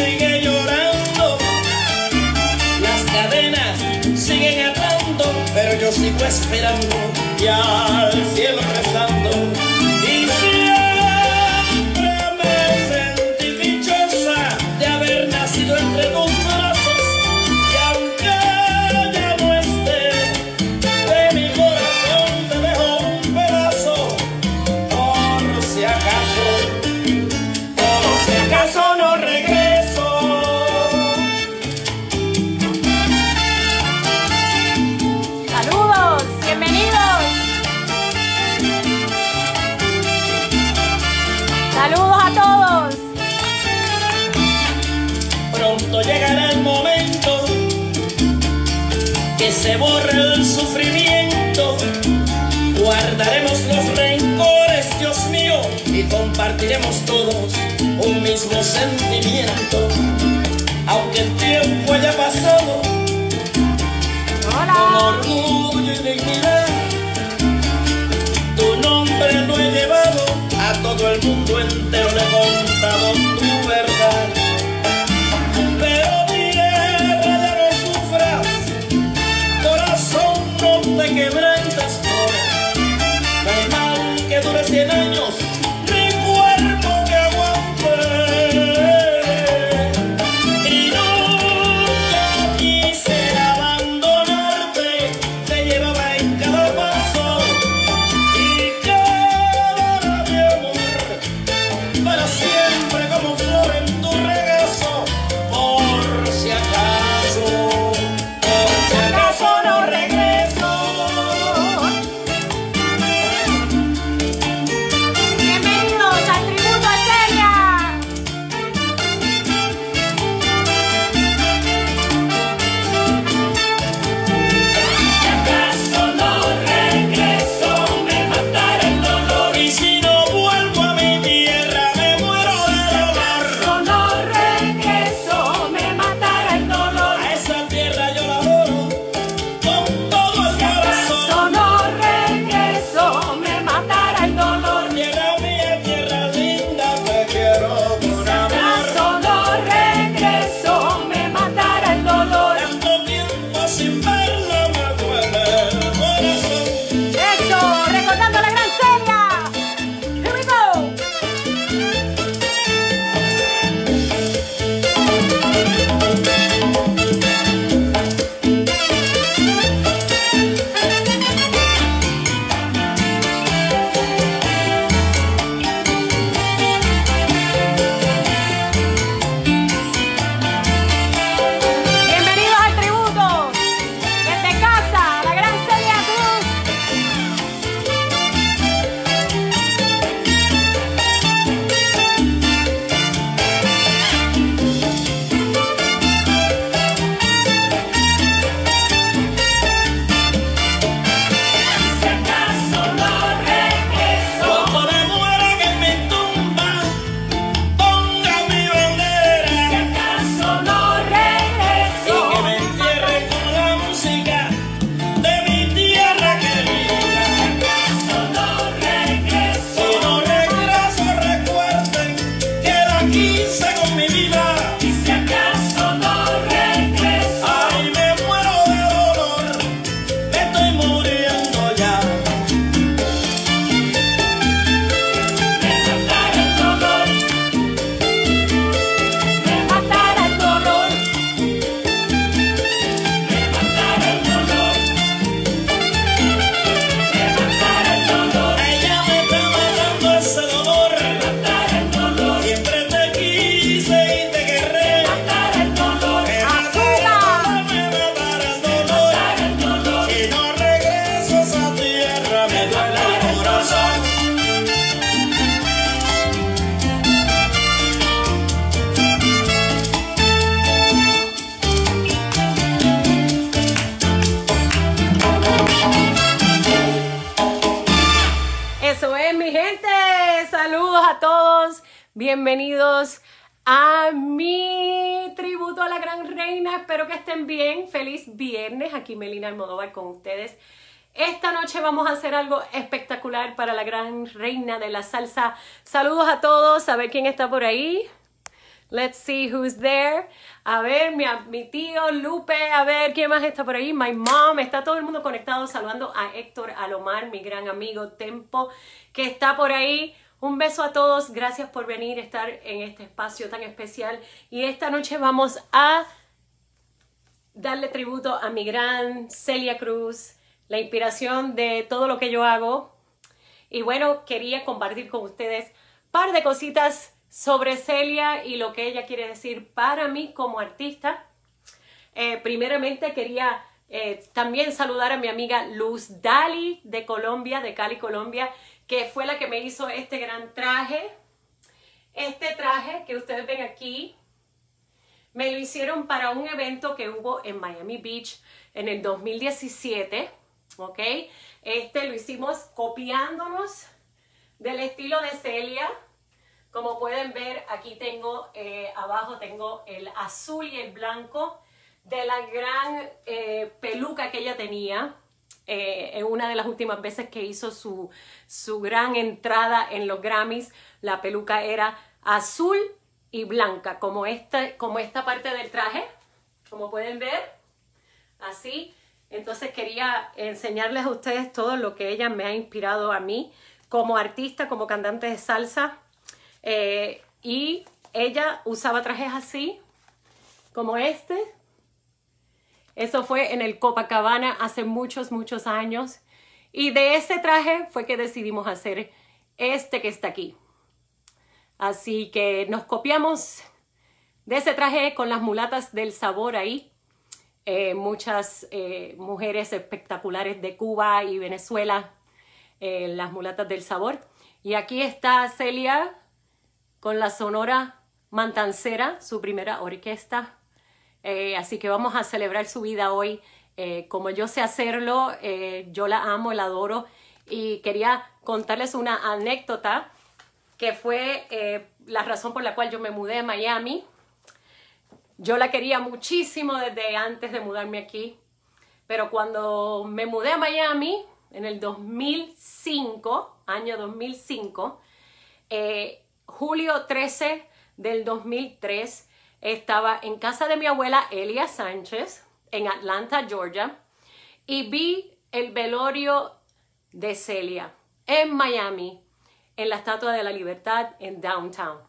sigue llorando, las cadenas siguen atando, pero yo sigo esperando y al cielo rezando. Y siempre me sentí dichosa de haber nacido entre tus brazos, y aunque ya no esté, de mi corazón te dejo un pedazo, por si acaso. Llegará el momento que se borre el sufrimiento, guardaremos los rencores, Dios mío, y compartiremos todos un mismo sentimiento. Aunque el tiempo haya pasado, hola, con orgullo y dignidad, tu nombre lo he llevado, a todo el mundo entero le contamos tu verdad. Te quebrantas por no hay mal que dure 100 años, ni cuerpo que aguante, y nunca quise abandonarte, te llevaba en cada paso y cada mi amor para siempre como flor en tu regazo, por si acaso, por si acaso no regreso. Bienvenidos a mi tributo a la gran reina. Espero que estén bien. Feliz viernes. Aquí Melina Almodóvar con ustedes. Esta noche vamos a hacer algo espectacular para la gran reina de la salsa. Saludos a todos. A ver quién está por ahí. Let's see who's there. A ver, mi tío Lupe, a ver, ¿quién más está por ahí? My mom, está todo el mundo conectado, saludando a Héctor Alomar, mi gran amigo Tempo, que está por ahí. Un beso a todos, gracias por venir, estar en este espacio tan especial. Y esta noche vamos a darle tributo a mi gran Celia Cruz, la inspiración de todo lo que yo hago. Y bueno, quería compartir con ustedes un par de cositas sobre Celia y lo que ella quiere decir para mí como artista. Primeramente quería también saludar a mi amiga Luz Dalí de Colombia, de Cali, Colombia, que fue la que me hizo este gran traje. Este traje que ustedes ven aquí, me lo hicieron para un evento que hubo en Miami Beach en el 2017, ¿ok? Este lo hicimos copiándonos del estilo de Celia. Como pueden ver, aquí tengo, abajo tengo el azul y el blanco de la gran peluca que ella tenía en una de las últimas veces que hizo su gran entrada en los Grammys. La peluca era azul y blanca, como esta parte del traje, como pueden ver, así. Entonces quería enseñarles a ustedes todo lo que ella me ha inspirado a mí como artista, como cantante de salsa. Y ella usaba trajes así, como este. Eso fue en el Copacabana hace muchos, muchos años. Y de ese traje fue que decidimos hacer este que está aquí. Así que nos copiamos de ese traje con las mulatas del sabor ahí. Muchas mujeres espectaculares de Cuba y Venezuela, las mulatas del sabor. Y aquí está Celia con la Sonora Matancera, su primera orquesta. Así que vamos a celebrar su vida hoy. Como yo sé hacerlo, yo la amo, la adoro. Y quería contarles una anécdota que fue la razón por la cual yo me mudé a Miami. Yo la quería muchísimo desde antes de mudarme aquí. Pero cuando me mudé a Miami, en el 2005, año 2005, julio 13 del 2003, estaba en casa de mi abuela Elia Sánchez en Atlanta, Georgia, y vi el velorio de Celia en Miami, en la Estatua de la Libertad en Downtown.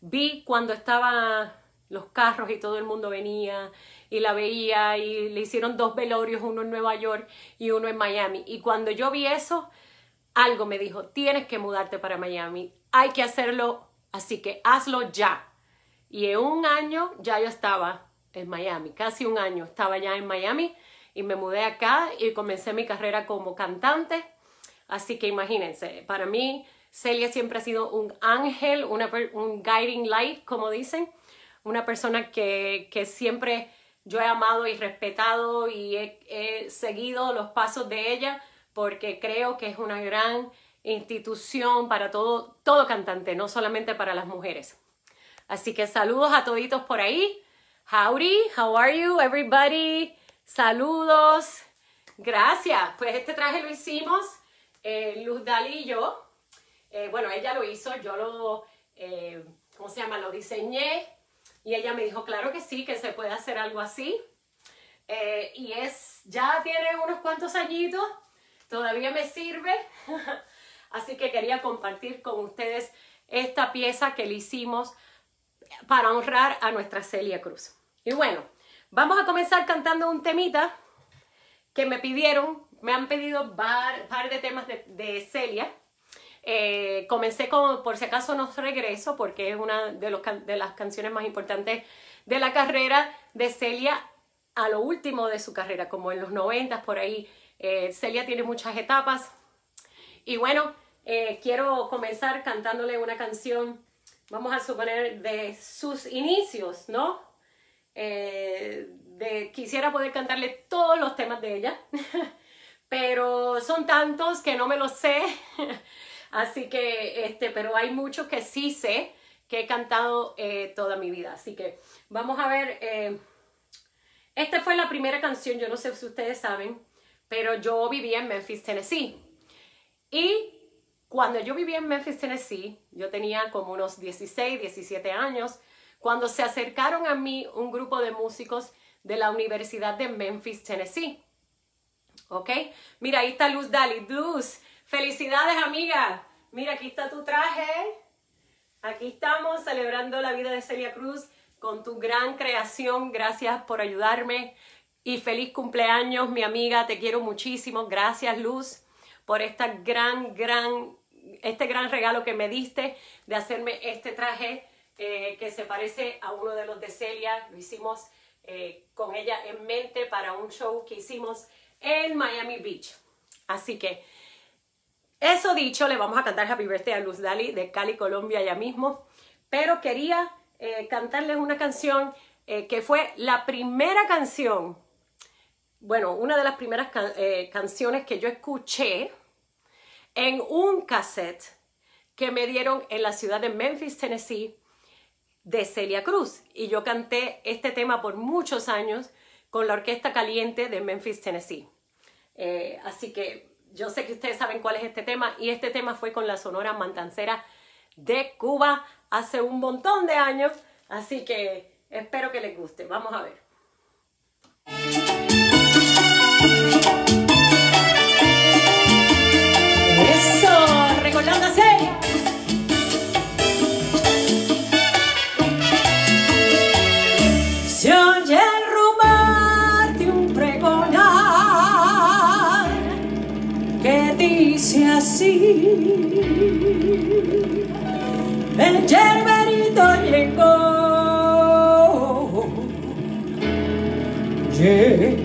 Vi cuando estaban los carros y todo el mundo venía y la veía, y le hicieron dos velorios, uno en Nueva York y uno en Miami. Y cuando yo vi eso, algo me dijo: tienes que mudarte para Miami, hay que hacerlo, así que hazlo ya. Y en un año ya yo estaba en Miami, casi un año estaba ya en Miami, y me mudé acá y comencé mi carrera como cantante. Así que imagínense, para mí Celia siempre ha sido un ángel, un guiding light, como dicen, una persona que siempre yo he amado y respetado, y he seguido los pasos de ella, porque creo que es una gran institución para todo cantante, no solamente para las mujeres. Así que saludos a toditos por ahí. Howdy, how are you everybody? Saludos. Gracias. Pues este traje lo hicimos Luz Dalí y yo. Bueno, ella lo hizo, yo lo, ¿cómo se llama? Lo diseñé, y ella me dijo, claro que sí, que se puede hacer algo así. Y ya tiene unos cuantos añitos. Todavía me sirve, así que quería compartir con ustedes esta pieza que le hicimos para honrar a nuestra Celia Cruz. Y bueno, vamos a comenzar cantando un temita que me han pedido un par de temas de Celia. Comencé con Por si acaso no regreso, porque es una de las canciones más importantes de la carrera de Celia, a lo último de su carrera, como en los 90 por ahí. Celia tiene muchas etapas, y bueno, quiero comenzar cantándole una canción, vamos a suponer, de sus inicios, ¿no? Quisiera poder cantarle todos los temas de ella, pero son tantos que no me los sé, así que, pero hay muchos que sí sé, que he cantado toda mi vida, así que vamos a ver, esta fue la primera canción, yo no sé si ustedes saben, pero yo vivía en Memphis, Tennessee. Y cuando yo vivía en Memphis, Tennessee, yo tenía como unos 16, 17 años, cuando se acercaron a mí un grupo de músicos de la Universidad de Memphis, Tennessee. ¿Ok? Mira, ahí está Luz Dalí. Luz, felicidades, amiga. Mira, aquí está tu traje. Aquí estamos celebrando la vida de Celia Cruz con tu gran creación. Gracias por ayudarme. Y feliz cumpleaños, mi amiga. Te quiero muchísimo. Gracias, Luz, por esta este gran regalo que me diste de hacerme este traje que se parece a uno de los de Celia. Lo hicimos con ella en mente para un show que hicimos en Miami Beach. Así que, eso dicho, le vamos a cantar Happy Birthday a Luz Dalí de Cali, Colombia, ya mismo. Pero quería cantarles una canción que fue la primera canción, bueno, una de las primeras canciones que yo escuché en un cassette que me dieron en la ciudad de Memphis, Tennessee, de Celia Cruz. Y yo canté este tema por muchos años con la Orquesta Caliente de Memphis, Tennessee. Así que yo sé que ustedes saben cuál es este tema, y este tema fue con la Sonora Matancera de Cuba hace un montón de años, así que espero que les guste. Vamos a ver. ¡Eso! ¡Recordando a Celia! Se oye el rumor de un pregonar que dice así: el yerberito llegó, llegué.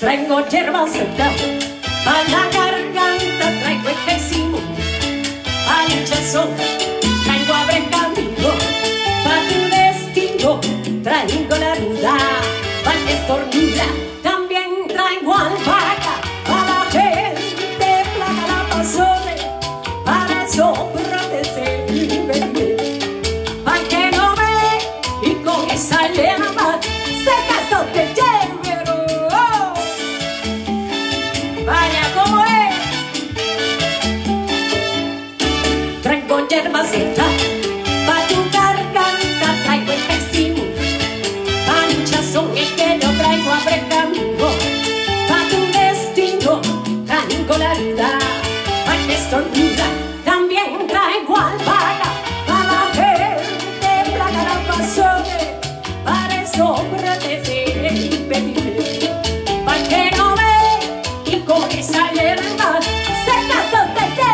Traigo hierba seca pa' la garganta, traigo este cimo pa' hinchas hojas, traigo abre camino pa' tu destino, traigo la ruda pa' que estornilla, también traigo albahaca pa' la gente placa la pasole, pa' la sombra de seguir verde, pa' que no ve y con esa lema se casó de hierba. Yerbaceta, pa' tu garganta, traigo el pecino, panchazón es que yo traigo abre camino, pa' tu destino, traigo la vida, pa' que estornuda, también traigo albahaca, pa' la gente, placa la pasole, para sobretecer y pedir, pa' que no ve, y con esa hierba, se casó de hierba.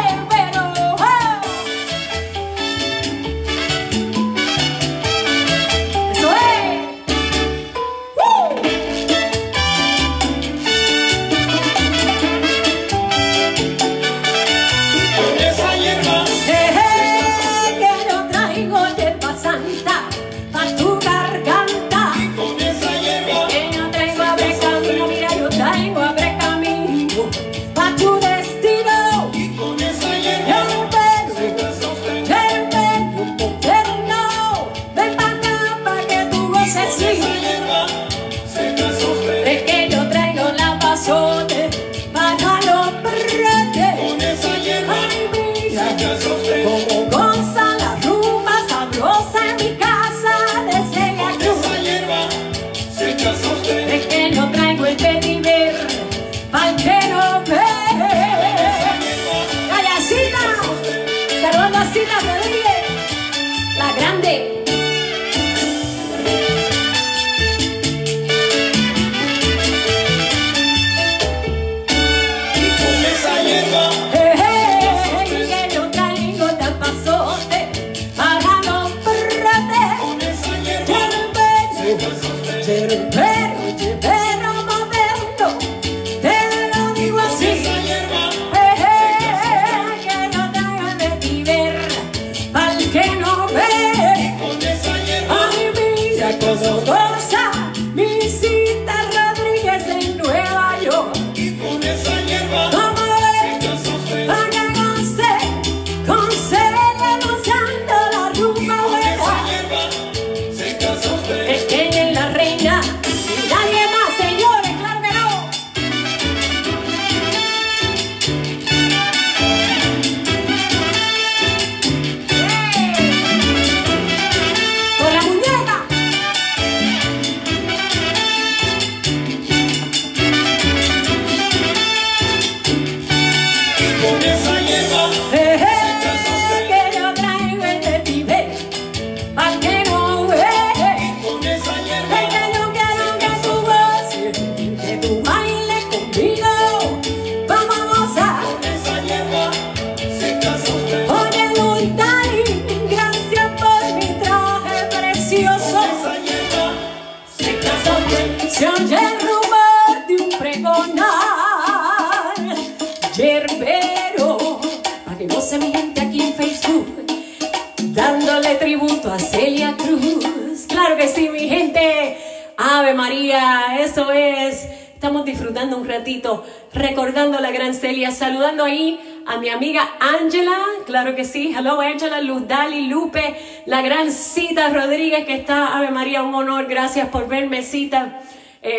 A Celia Cruz, claro que sí, mi gente. Ave María, eso es. Estamos disfrutando un ratito, recordando a la gran Celia, saludando ahí a mi amiga Ángela, claro que sí. Hello Ángela, Luz Dalí, Lupe, la gran Cita Rodríguez que está. Ave María, un honor, gracias por verme, Cita.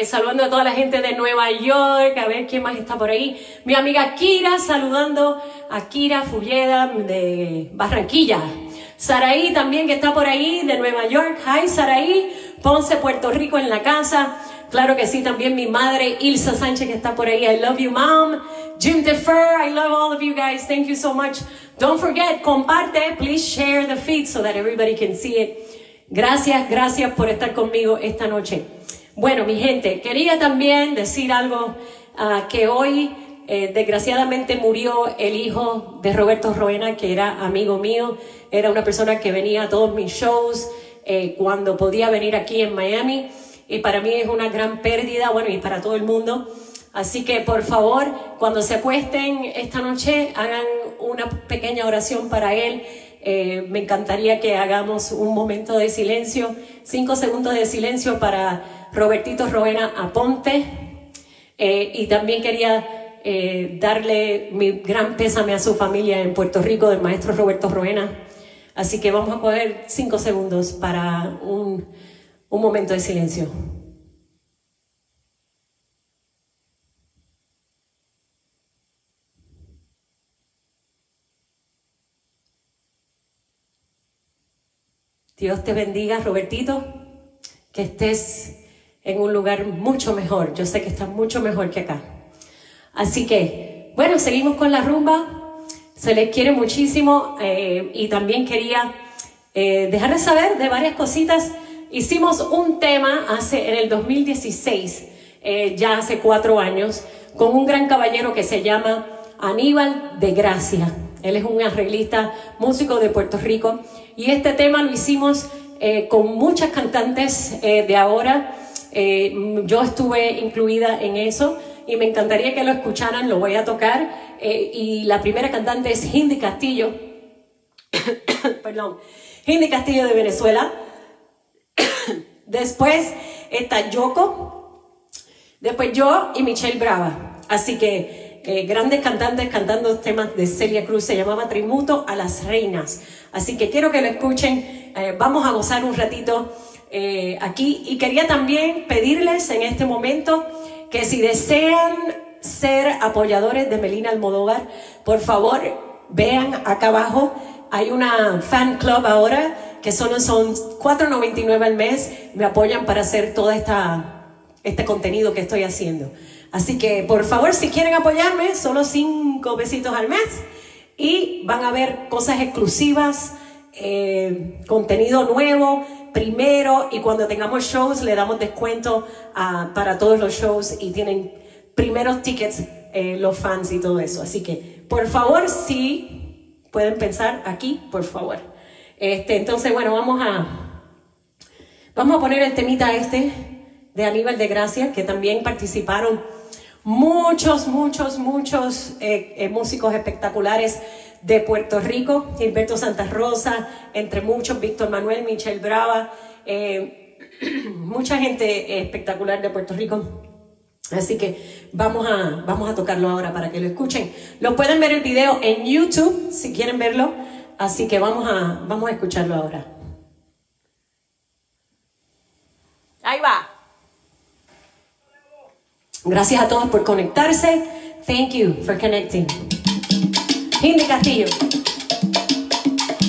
Saludando a toda la gente de Nueva York, a ver quién más está por ahí. Mi amiga Kira, saludando a Kira Fulleda de Barranquilla. Saraí también que está por ahí, de Nueva York. Hi Saraí, Ponce, Puerto Rico en la casa. Claro que sí, también mi madre Ilsa Sánchez que está por ahí. I love you mom. Jim Defer, I love all of you guys. Thank you so much. Don't forget, comparte, please share the feed so that everybody can see it. Gracias, gracias por estar conmigo esta noche. Bueno, mi gente, quería también decir algo, que hoy desgraciadamente murió el hijo de Roberto Roena, que era amigo mío. Era una persona que venía a todos mis shows cuando podía venir aquí en Miami. Y para mí es una gran pérdida, bueno, y para todo el mundo. Así que, por favor, cuando se acuesten esta noche, hagan una pequeña oración para él. Me encantaría que hagamos un momento de silencio, 5 segundos de silencio para Robertito Roena Aponte. Y también quería darle mi gran pésame a su familia en Puerto Rico, del maestro Roberto Roena. Así que vamos a coger 5 segundos para un momento de silencio. Dios te bendiga, Robertito, que estés en un lugar mucho mejor. Yo sé que estás mucho mejor que acá. Así que, bueno, seguimos con la rumba. Se les quiere muchísimo. Y también quería dejarles saber de varias cositas. Hicimos un tema en el 2016, ya hace 4 años, con un gran caballero que se llama Aníbal de Gracia. Él es un arreglista, músico de Puerto Rico. Y este tema lo hicimos con muchas cantantes de ahora. Yo estuve incluida en eso. Y me encantaría que lo escucharan, lo voy a tocar. Y la primera cantante es Hindi Castillo. Perdón. Hindi Castillo de Venezuela. Después está Yoko. Después yo y Michelle Brava. Así que grandes cantantes cantando temas de Celia Cruz. Se llamaba Tributo a las Reinas. Así que quiero que lo escuchen. Vamos a gozar un ratito aquí. Y quería también pedirles en este momento que si desean ser apoyadores de Melina Almodóvar, por favor, vean acá abajo. Hay una fan club ahora que solo son $4.99 al mes. Me apoyan para hacer todo este contenido que estoy haciendo. Así que, por favor, si quieren apoyarme, solo 5 pesitos al mes. Y van a ver cosas exclusivas, contenido nuevo. Primero, y cuando tengamos shows le damos descuento para todos los shows y tienen primeros tickets los fans y todo eso. Así que, por favor, si pueden pensar aquí, por favor. Entonces, bueno, vamos a poner el temita de Aníbal de Gracia, que también participaron muchos músicos espectaculares de Puerto Rico, Gilberto Santa Rosa, entre muchos, Víctor Manuel, Michelle Brava, mucha gente espectacular de Puerto Rico. Así que vamos a tocarlo ahora para que lo escuchen. Lo pueden ver el video en YouTube si quieren verlo, así que vamos a escucharlo ahora. Ahí va. Gracias a todos por conectarse. Thank you for connecting. Hindi Castillo.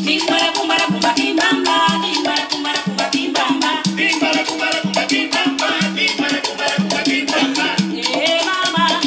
Timbara, cumbara, cumba, timbamba. Timbara, cumbara, cumba, timbamba. Timbara, cumbara, cumba, timbamba. Timbara, cumbara, cumba, timbamba. Mamá, mamá,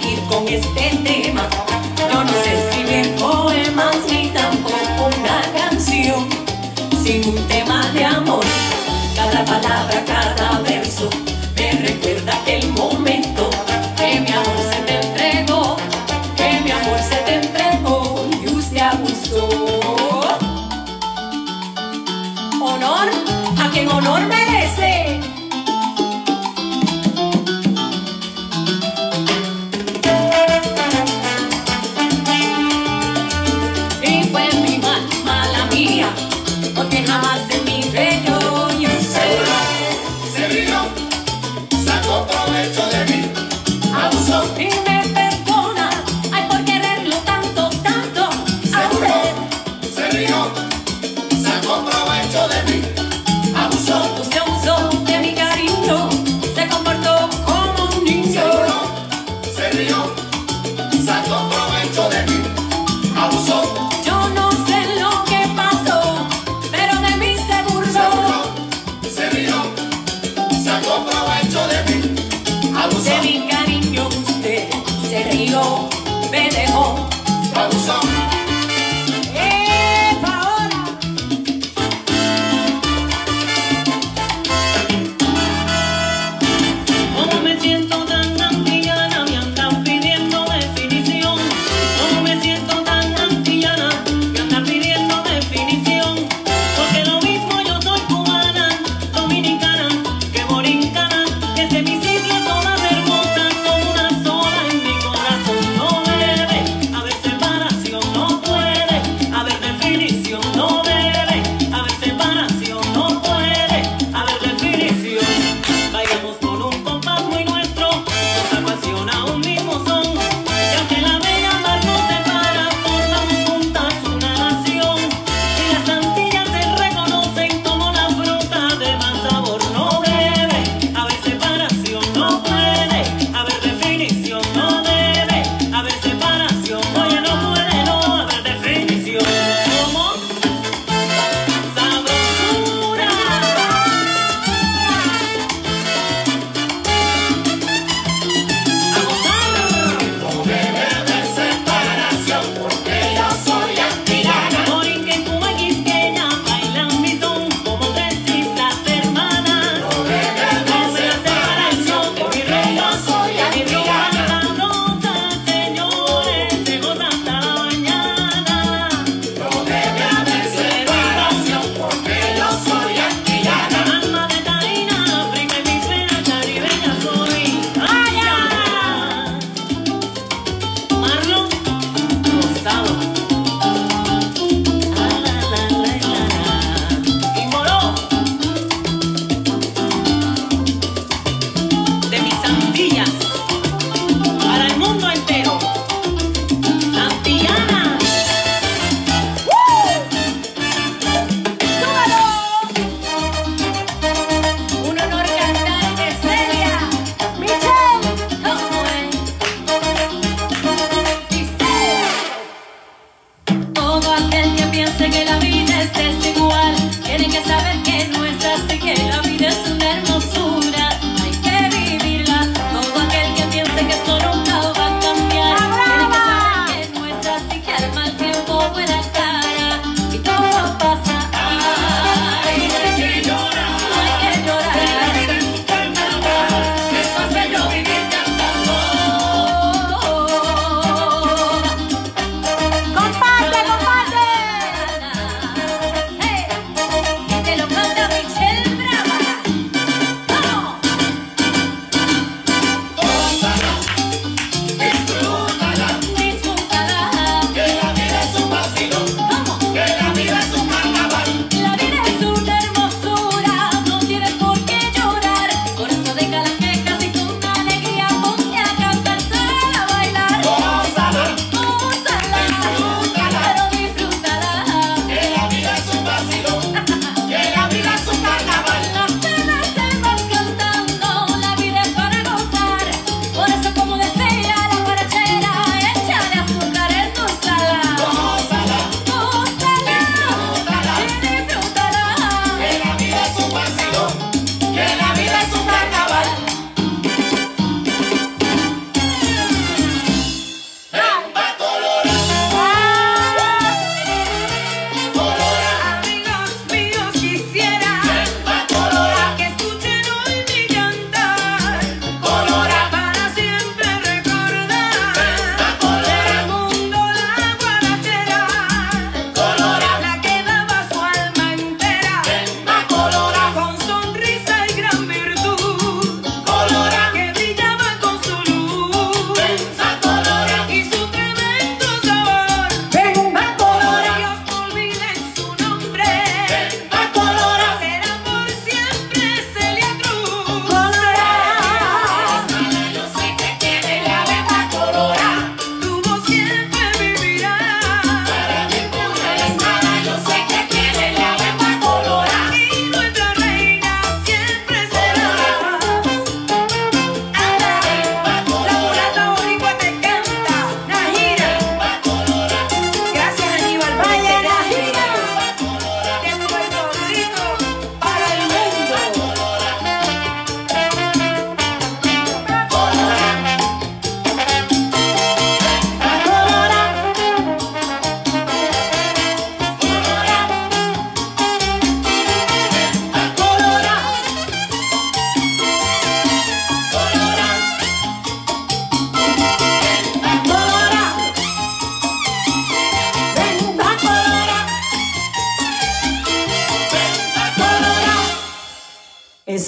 seguir con este tema. No nos escriben poemas ni tampoco una canción, sin un tema de amor. Cada palabra, cada verso me recuerda aquel momento que mi amor se te entregó, que mi amor se te entregó y usted abusó. Honor a quien honor merece.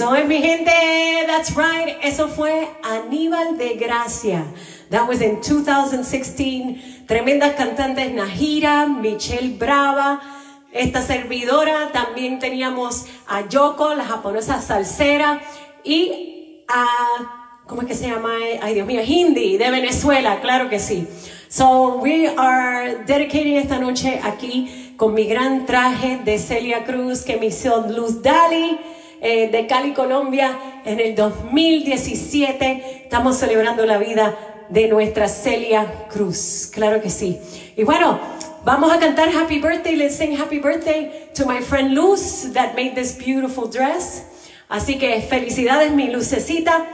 Eso es, mi gente. That's right. Eso fue Aníbal de Gracia. That was in 2016. Tremendas cantantes, Najira, Michelle Brava, esta servidora. También teníamos a Yoko, la japonesa salsera, y a, ¿cómo es que se llama? Ay, Dios mío, Hindi, de Venezuela, claro que sí. So we are dedicating esta noche aquí con mi gran traje de Celia Cruz que me hizo Luz Dalí de Cali, Colombia, en el 2017. Estamos celebrando la vida de nuestra Celia Cruz, claro que sí. Y bueno, vamos a cantar Happy Birthday. Let's sing Happy Birthday to my friend Luz that made this beautiful dress. Así que felicidades, mi Lucecita.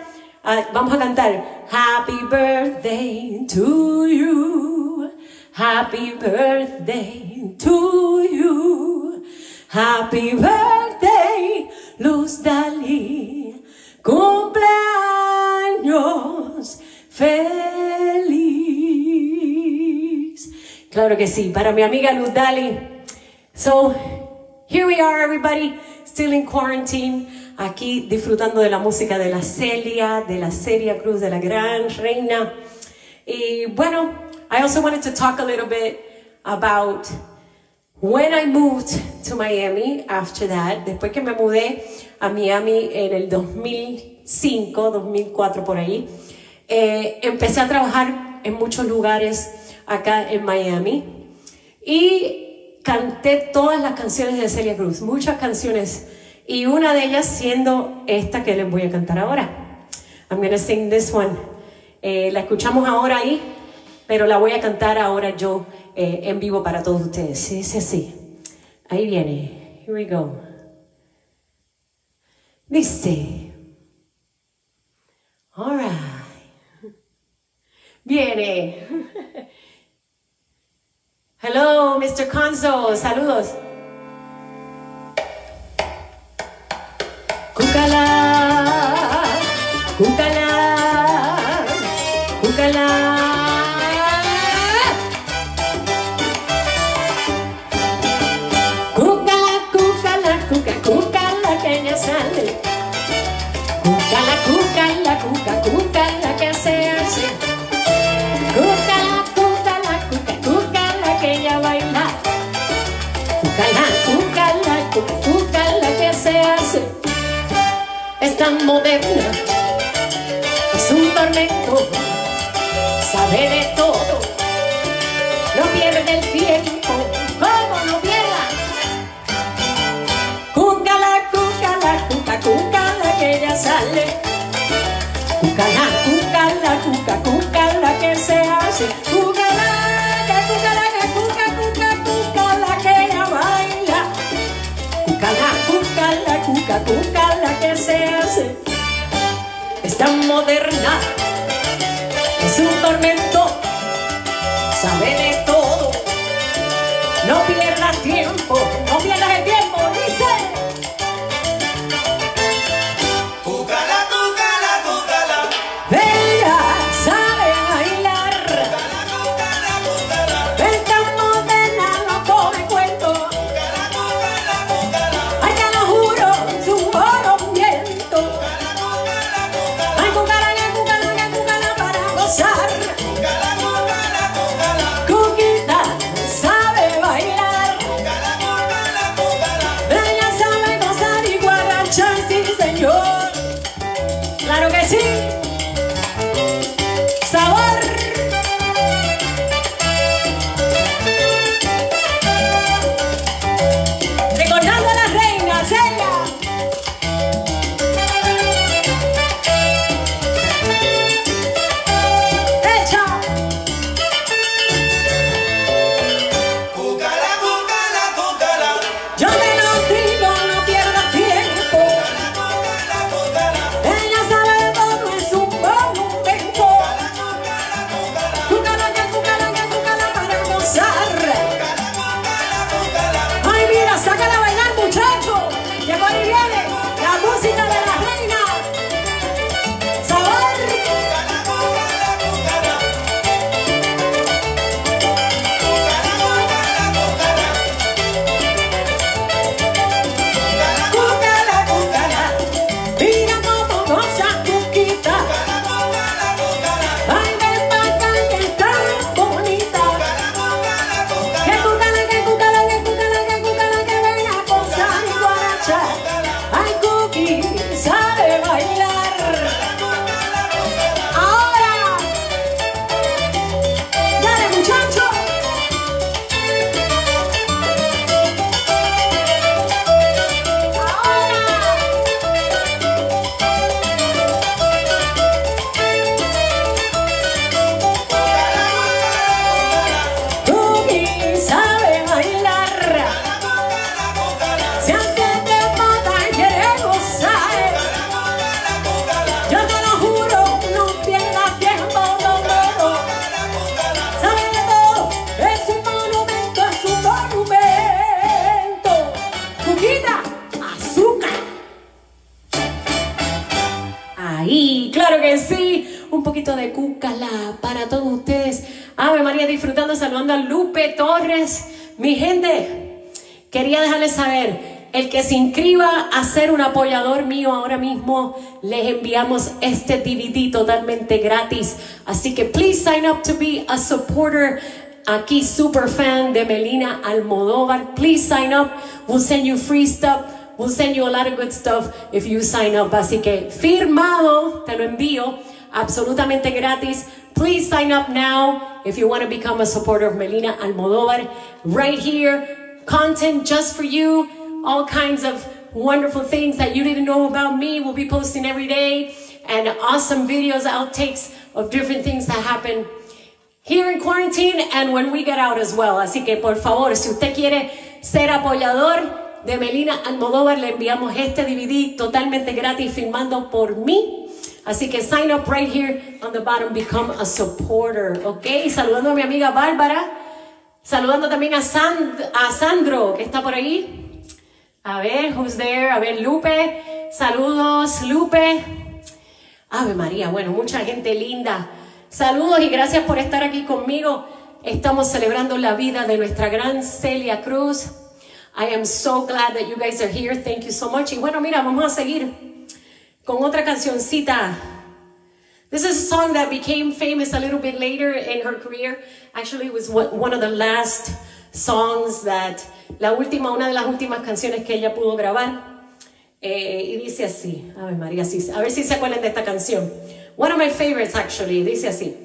Vamos a cantar Happy Birthday to you, Happy Birthday to you, Happy Birthday Luz Dalí, cumpleaños feliz. Claro que sí, para mi amiga Luz Dalí. So, here we are everybody, still in quarantine. Aquí disfrutando de la música de la Celia Cruz, de la gran reina. Y bueno, I also wanted to talk a little bit about when I moved to Miami after that. Después que me mudé a Miami en el 2005, 2004 por ahí, empecé a trabajar en muchos lugares acá en Miami y canté todas las canciones de Celia Cruz, muchas canciones. Y una de ellas siendo esta que les voy a cantar ahora. I'm gonna sing this one. La escuchamos ahora ahí, pero la voy a cantar ahora yo en vivo para todos ustedes. Sí, sí, sí. Ahí viene. Here we go. Dice. All right. Viene. Hello, Mr. Conzo. Saludos. Cucala, cucala, cucala. Cucala, cucala, cuca, cucala que ya sale. Cucala, cucala, cuca, cucala que se hace. Cucala, cucala, cuca, cucala que ya baila. Cucala, cucala, cuca, cucala que se hace. Es tan moderna, es un tormento, sabe de todo, no pierde el tiempo, como no pierda. Cúcala, cúcala, cuca, cúcala que ya sale. Cúcala, cúcala, cuca, cúcala que se hace. Cúcala, cúcala, cuca, cuca, cúcala que ya baila. Cúcala, cúcala, cuca, cúcala. Se hace, es tan moderna, es un tormento, sabe de todo, no pierdas tiempo, no pierdas el tiempo, dice. Cúcala, cúcala, cúcala, ella sabe bailar. Cúcala, cúcala, cúcala, es tan moderna, no come cuento. Cúcala, cúcala, cúcala, ay, te lo juro, su oro. de bailar. Ahora, dale muchacho. Ahora, tú ni sabes bailar. Se hace de mata y quiere gozar. Yo te lo juro, no pierdas tiempo, no, no, no. Sabe de todo, es un monumento. Cuquita, azúcar. Ahí, claro que sí. Un poquito de cúcala para todos ustedes. Ave María disfrutando, saludando a Lupe Torres. Mi gente, quería dejarles saber, el que se inscriba a ser un apoyador mío ahora mismo, les enviamos este DVD totalmente gratis. Así que please sign up to be a supporter. Aquí super fan de Melina Almodóvar. Please sign up. We'll send you free stuff. We'll send you a lot of good stuff if you sign up. Así que firmado, te lo envío absolutamente gratis. Please sign up now if you want to become a supporter of Melina Almodóvar. Right here, content just for you. All kinds of wonderful things that you didn't know about me will be posting every day. And awesome videos, outtakes of different things that happen here in quarantine and when we get out as well. Así que por favor, si usted quiere ser apoyador de Melina Almodóvar, le enviamos este DVD totalmente gratis firmando por mí. Así que sign up right here on the bottom, become a supporter, ¿ok? Saludando a mi amiga Bárbara, saludando también a Sandro, que está por ahí. A ver, who's there? A ver, Lupe, saludos, Lupe. Ave María, bueno, mucha gente linda. Saludos y gracias por estar aquí conmigo. Estamos celebrando la vida de nuestra gran Celia Cruz. I am so glad that you guys are here. Thank you so much. Y bueno, mira, vamos a seguir con otra cancioncita. This is a song that became famous a little bit later in her career. Actually, it was one of the last songs that... una de las últimas canciones que ella pudo grabar. Y dice así. Ave María, sí, a ver si se acuerdan de esta canción. One of my favorites, actually. Dice así.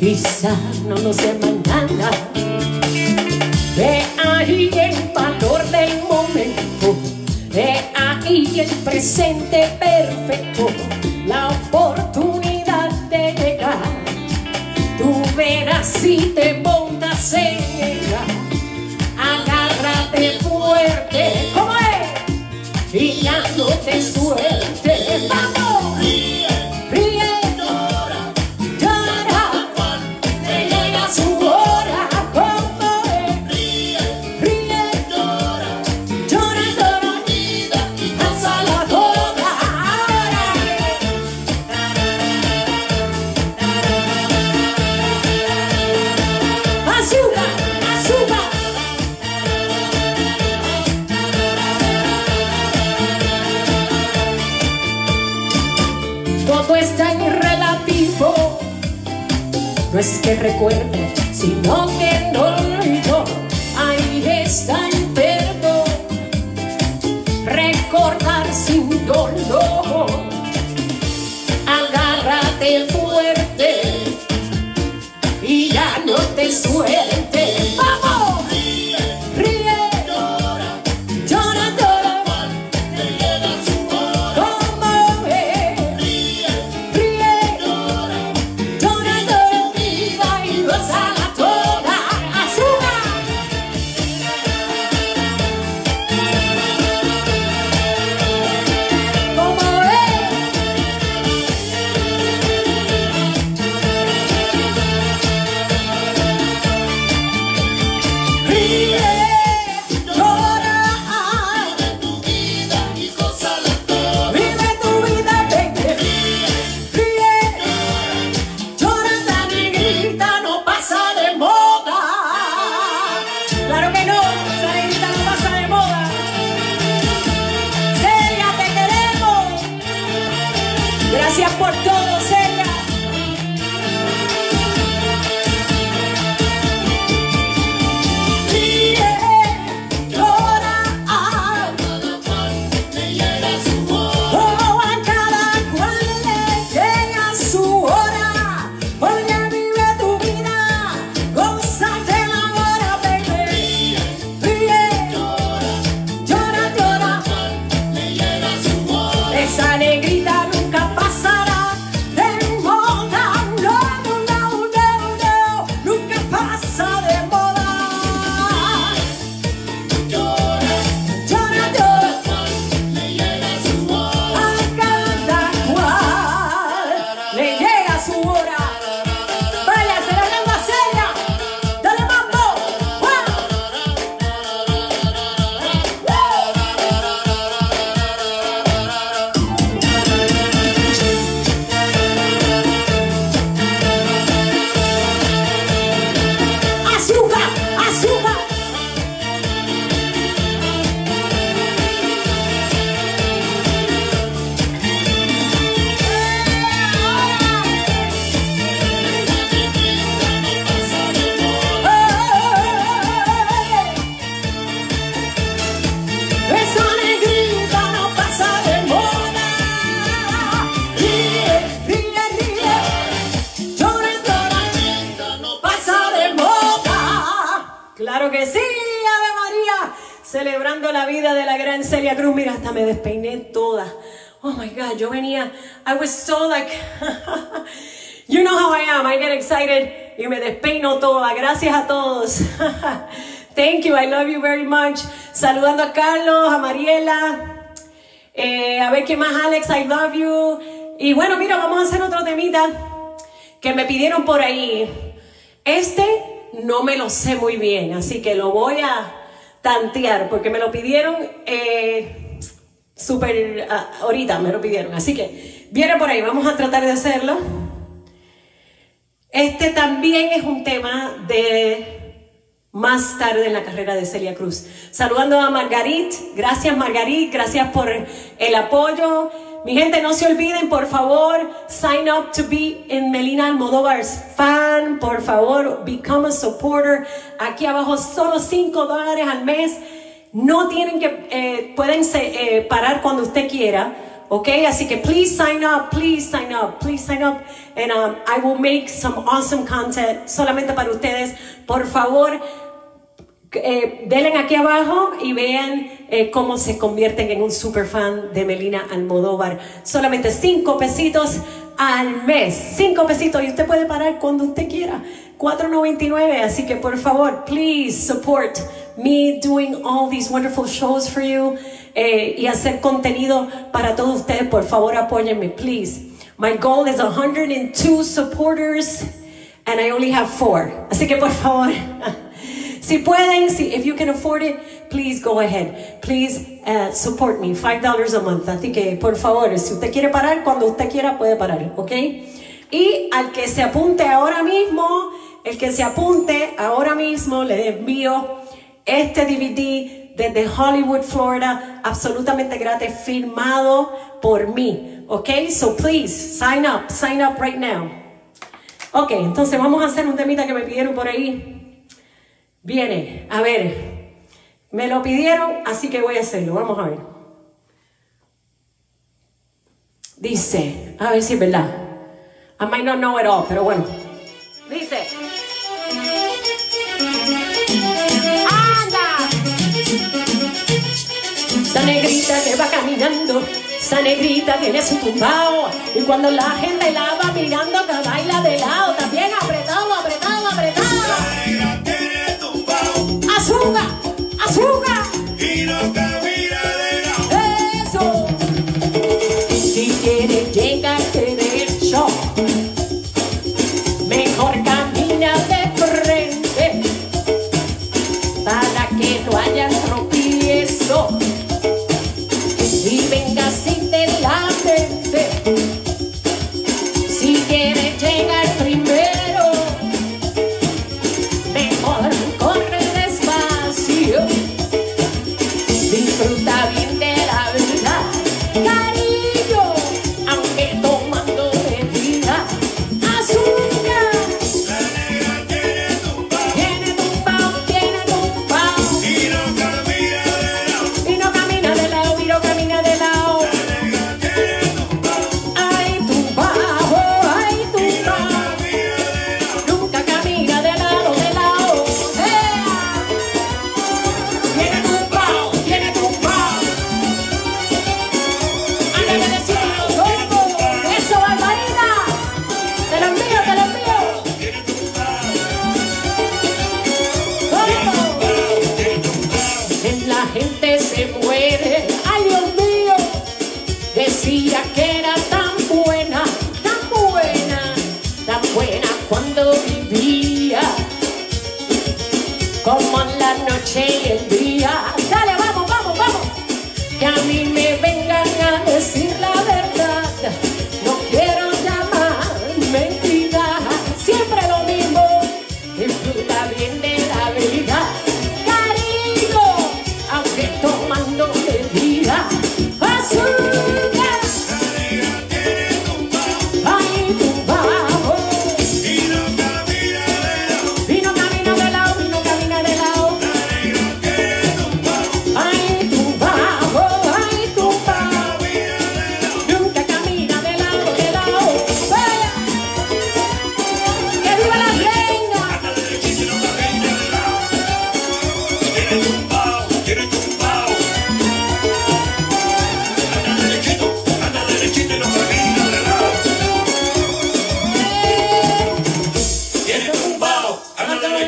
Quizá no lo sé mañana. De ahí el valor del momento, de ahí el presente perfecto, la oportunidad de llegar. Tú verás si te montas en ella. Agárrate fuerte, ¿cómo es? Y ya no te sueltes. ¡Vamos! No es que recuerde, sino que no olvido. Ahí está el perdón. Recordar sin dolor. Agárrate fuerte y ya no te sueltes. ¡Vamos! Claro que sí, Ave María, celebrando la vida de la gran Celia Cruz. Mira, hasta me despeiné toda. Oh my God, yo venía, I was so like, you know how I am, I get excited y me despeino toda. Gracias a todos. Thank you, I love you very much. Saludando a Carlos, a Mariela, a ver qué más, Alex, I love you. Y bueno, mira, vamos a hacer otro temita que me pidieron por ahí. Este no me lo sé muy bien, así que lo voy a tantear porque me lo pidieron súper ahorita, me lo pidieron. Así que viene por ahí, vamos a tratar de hacerlo. Este también es un tema de... más tarde en la carrera de Celia Cruz. Saludando a Margarit, gracias por el apoyo. Mi gente, no se olviden, por favor, sign up to be in Melina Almodóvar's fan, por favor, become a supporter. Aquí abajo, solo $5 al mes. No tienen que, pueden parar cuando usted quiera. Okay, así que please sign up, and I will make some awesome content solamente para ustedes. Por favor, denle aquí abajo y vean cómo se convierten en un super fan de Melina Almodóvar. Solamente $5 al mes, $5, y usted puede parar cuando usted quiera, $4.99, así que por favor, please support me doing all these wonderful shows for you. Y hacer contenido para todos ustedes. Por favor, apóyenme, please. My goal is 102 supporters and I only have 4. Así que por favor, si pueden, if you can afford it, please go ahead. Please support me, $5 a month. Así que por favor, si usted quiere parar, cuando usted quiera puede parar, ¿ok? Y al que se apunte ahora mismo, le envío este DVD desde Hollywood, Florida, absolutamente gratis, firmado por mí. Ok, so please, sign up right now. Ok, entonces vamos a hacer un temita que me pidieron por ahí. Viene, a ver, me lo pidieron, así que voy a hacerlo, vamos a ver. Dice, a ver si es verdad. I might not know it all, pero bueno. Dice... Esa negrita que va caminando, esa negrita tiene su tumbao, y cuando la gente la va mirando que baila de lado, también apretado. Esa negra tiene tumbao, azúcar, y no camina de lado. Eso. Si quieres llegarte derecho, mejor camina de frente, para que no haya tropiezo.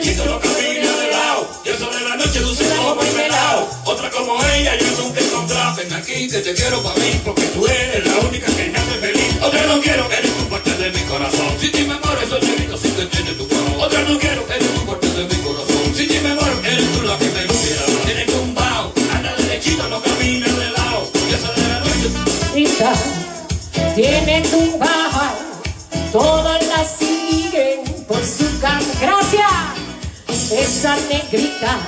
machito no camina de lado. Yo sobre la noche tú se como pelado. Otra como ella yo nunca he encontrado. Ven aquí, te quiero para mí, porque tú eres la única que me hace feliz. Otra no quiero, eres un parte de mi corazón. Si te me muero, soy chelito, si te tiene tu corazón. Otra no quiero, eres un parte de mi corazón. Si te me muero, eres tú la que me inspira. Tienes tumbao, anda derechito, no camina de lado. Yo sobre la noche. Tiene tumbao, todos la siguen por su canto. Gracias. Esa negrita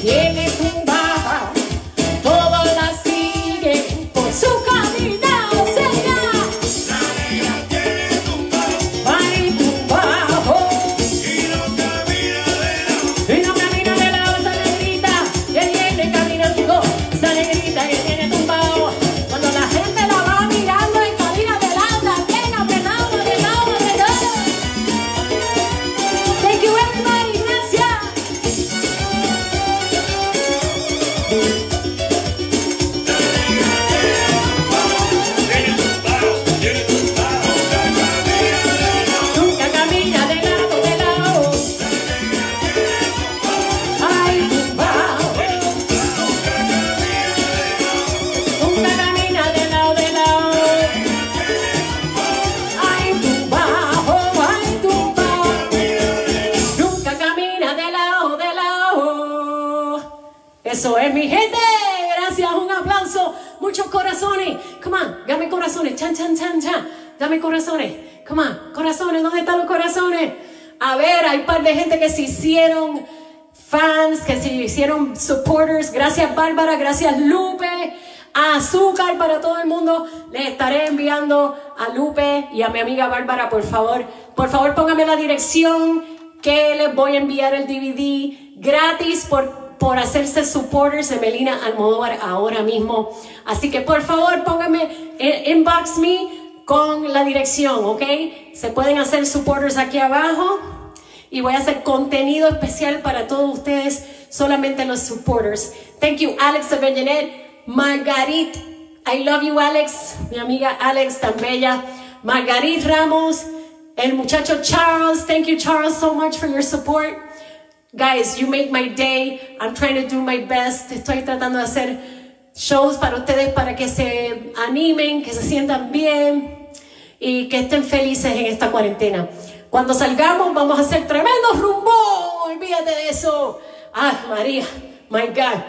tiene tumbada, todos la siguen por su camina, Celia. La negra tiene tumbado, hay tumbado, y no camina de lado. Y no camina de lado esa negrita, que tiene camino chico, esa negrita que tiene tumbado. Cuando la gente la va mirando en camina de lado, también apretado, de lado, de lado. Eso es, mi gente. Gracias, un aplauso. Muchos corazones. Come on, dame corazones. Chan, chan, chan, chan. Dame corazones. Come on, corazones. ¿Dónde están los corazones? A ver, hay un par de gente que se hicieron fans, que se hicieron supporters. Gracias, Bárbara. Gracias, Lupe. Azúcar para todo el mundo. Les estaré enviando a Lupe y a mi amiga Bárbara, por favor. Por favor, pónganme la dirección que les voy a enviar el DVD gratis por hacerse supporters de Melina Almodóvar ahora mismo. Así que por favor pónganme, inbox me con la dirección, ¿ok? Se pueden hacer supporters aquí abajo y voy a hacer contenido especial para todos ustedes, solamente los supporters. Thank you, Alex de Benenet, Margarit, I love you, Alex, mi amiga Alex tan bella, Margarit Ramos, el muchacho Charles, thank you Charles so much for your support. Guys, you make my day. I'm trying to do my best. Estoy tratando de hacer shows para ustedes para que se animen, que se sientan bien y que estén felices en esta cuarentena. Cuando salgamos vamos a hacer tremendo rumbo. Olvídate de eso. Ay, María, my God.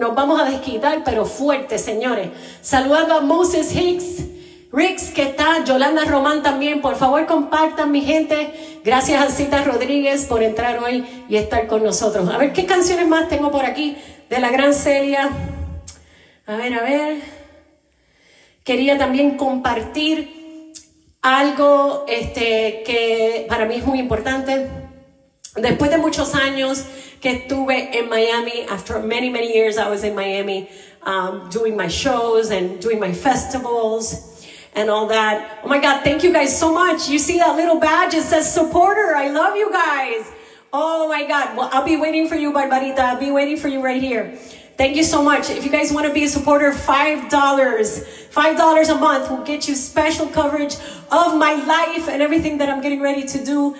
Nos vamos a desquitar, pero fuerte, señores. Saludando a Moses Hicks, Rix, que está, Yolanda Román también. Por favor, compartan, mi gente. Gracias a Cita Rodríguez por entrar hoy y estar con nosotros. A ver, ¿qué canciones más tengo por aquí de la gran Celia? A ver, a ver. Quería también compartir algo que para mí es muy importante. Después de muchos años que estuve en Miami, after many, many years I was in Miami, doing my shows and doing my festivals and all that. Oh my God, thank you guys so much. You see that little badge? It says supporter. I love you guys. Oh my God. Well, I'll be waiting for you, Barbarita. I'll be waiting for you right here. Thank you so much. If you guys want to be a supporter, $5. $5 a month will get you special coverage of my life and everything that I'm getting ready to do.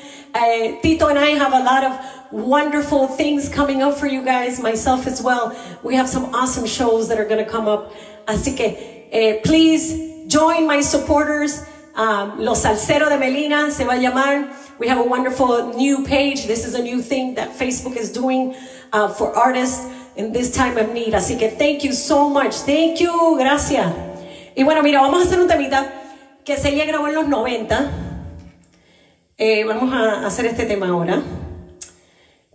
Tito and I have a lot of wonderful things coming up for you guys, myself as well. We have some awesome shows that are going to come up. Así que, please, join my supporters, Los Salseros de Melina, se va a llamar. We have a wonderful new page. This is a new thing that Facebook is doing for artists in this time of need. Así que thank you so much. Thank you, gracias. Y bueno, mira, vamos a hacer un temita que Celia grabó en los 90. Vamos a hacer este tema ahora,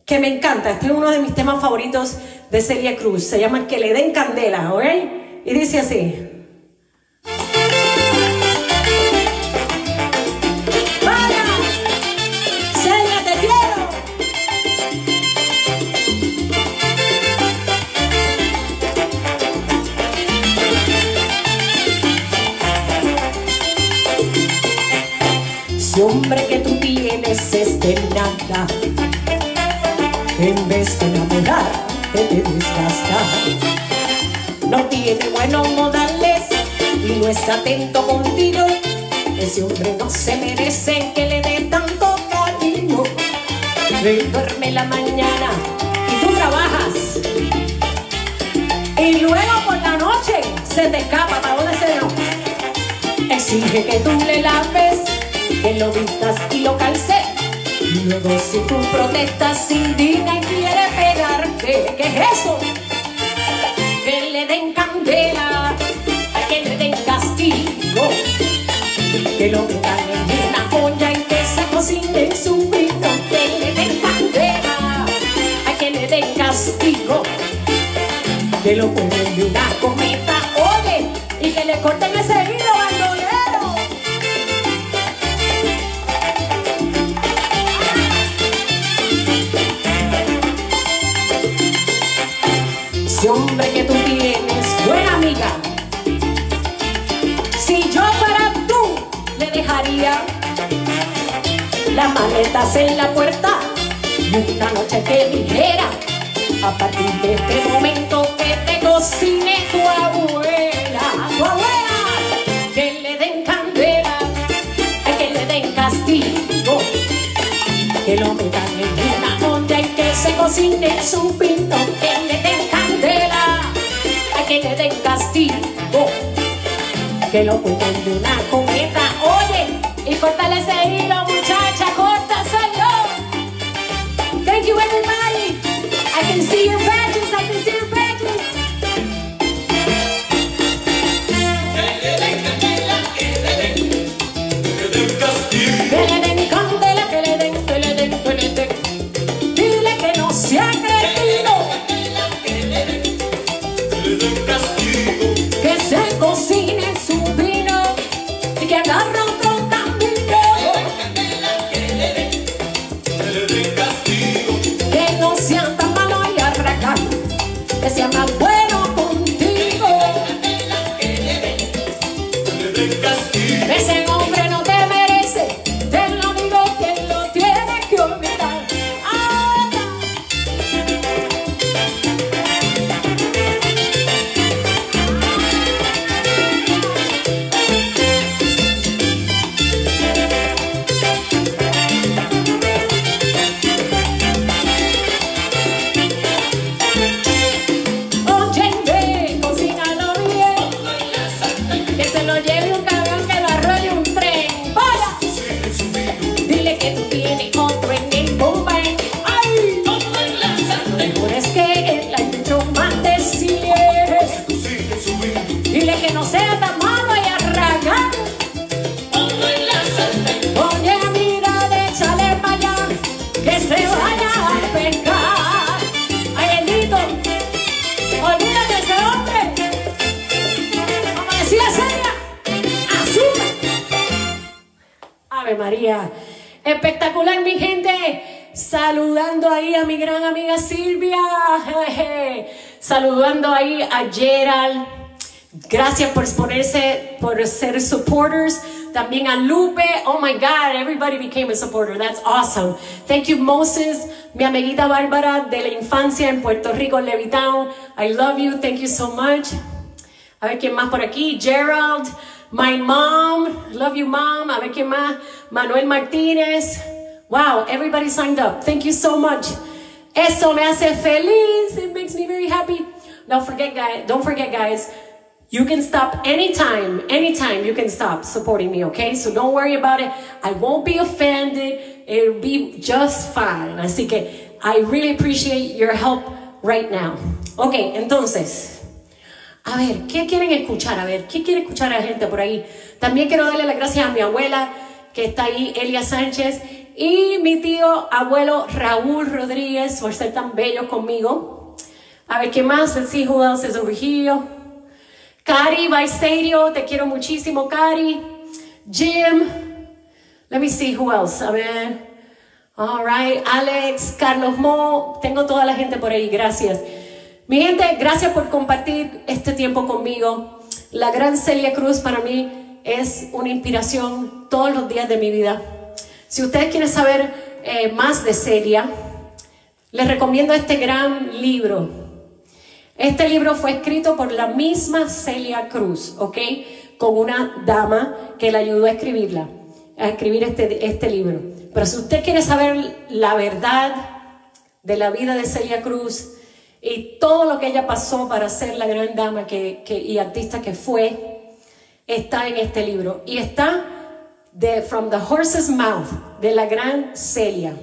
que me encanta. Este es uno de mis temas favoritos de Celia Cruz. Se llama Que le den candela, ¿ok? Y dice así. Hombre que tú tienes es de nada, en vez de enamorar te desgasta. No tiene buenos modales y no está atento contigo. Ese hombre no se merece que le dé tanto cariño. sí. Duerme la mañana y tú trabajas. Y luego por la noche se te escapa para un deseo. Exige que tú le laves, que lo vistas y lo calces. Luego si tú protestas, indigna y quiere pegarte, ¿qué es eso? Que le den candela, que le den castigo, que lo metan en una olla y que se cocine en su vino. Que le den candela, que le den castigo, que lo ponen de una cometa, oye, y que le corten ese hilo bandolero. Si hombre que tú tienes, buena amiga, si yo fuera tú, le dejaría las maletas en la puerta y una noche que dijera, a partir de este momento que te cocine tu abuela, que le den candela, que le den castigo, que lo metan en una olla y que se cocine en su pinto, que le den candela, que le den castigo, que lo cuenten de una cometa, oye, y córtale ese hilo, muchacha, córtaselo. Thank you everybody. I can see your badges, I can see your badges. Que le den candela, que le den castigo. Que le den candela, que le den. Dile que no sea crecido. Que le den candela, que le den castigo. Que se cocine en su vino y que agarre otro camino. Que le den candela, que le den castigo. Que no sea que sea más bueno contigo. Ese hombre no te merece, te lo digo, que lo tienes que olvidar. María, espectacular mi gente, saludando ahí a mi gran amiga Silvia, saludando ahí a Gerald, gracias por ponerse, por ser supporters, también a Lupe, oh my God, everybody became a supporter, that's awesome, thank you Moses, mi amiguita Bárbara de la infancia en Puerto Rico, en Levittown, I love you, thank you so much, a ver quién más por aquí, Gerald, my mom, love you mom, a ver quién más, Manuel Martínez, wow, everybody signed up, thank you so much, eso me hace feliz, it makes me very happy, don't forget guys, you can stop anytime you can stop supporting me, okay, so don't worry about it, I won't be offended, it'll be just fine, así que I really appreciate your help right now, okay, entonces, a ver, ¿qué quieren escuchar? A ver, ¿qué quiere escuchar la gente por ahí? También quiero darle las gracias a mi abuela, que está ahí, Elia Sánchez, y mi tío, abuelo Raúl Rodríguez, por ser tan bellos conmigo. A ver, ¿qué más? Let's see who else is over here. Cari Baiserio, te quiero muchísimo, Cari. Jim. Let me see who else. A ver. All right. Alex, Carlos Mo. Tengo toda la gente por ahí, gracias. Mi gente, gracias por compartir este tiempo conmigo. La gran Celia Cruz para mí es una inspiración todos los días de mi vida. Si ustedes quieren saber más de Celia, les recomiendo este gran libro. Este libro fue escrito por la misma Celia Cruz, ¿ok? Con una dama que le ayudó a escribir este libro. Pero si usted quiere saber la verdad de la vida de Celia Cruz y todo lo que ella pasó para ser la gran dama y artista que fue, está en este libro. Y está From the Horse's Mouth, de la gran Celia.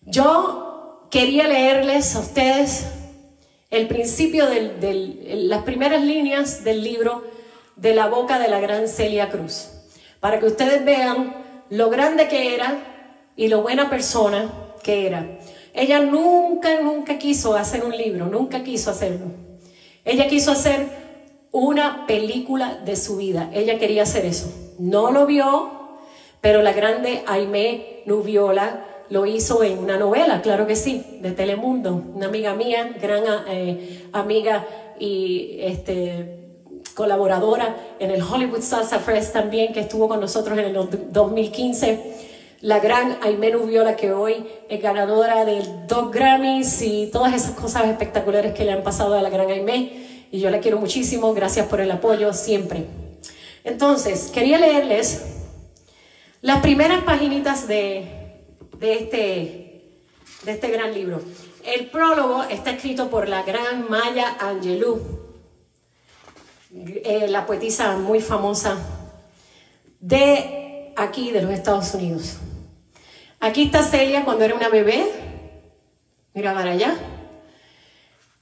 Yo quería leerles a ustedes el principio las primeras líneas del libro de la boca de la gran Celia Cruz, para que ustedes vean lo grande que era y lo buena persona que era. Ella nunca quiso hacer un libro, nunca quiso hacerlo. Ella quiso hacer una película de su vida, ella quería hacer eso. No lo vio, pero la grande Aimee Nubiola lo hizo en una novela, claro que sí, de Telemundo. Una amiga mía, gran amiga y colaboradora en el Hollywood Salsa Fest también, que estuvo con nosotros en el 2015. La gran Aimee Nubiola, que hoy es ganadora de 2 Grammys y todas esas cosas espectaculares que le han pasado a la gran Aimee. Y yo la quiero muchísimo, gracias por el apoyo siempre. Entonces, quería leerles las primeras paginitas de este gran libro. El prólogo está escrito por la gran Maya Angelou, la poetisa muy famosa de aquí, de los Estados Unidos. Aquí está Celia cuando era una bebé. Mira para allá.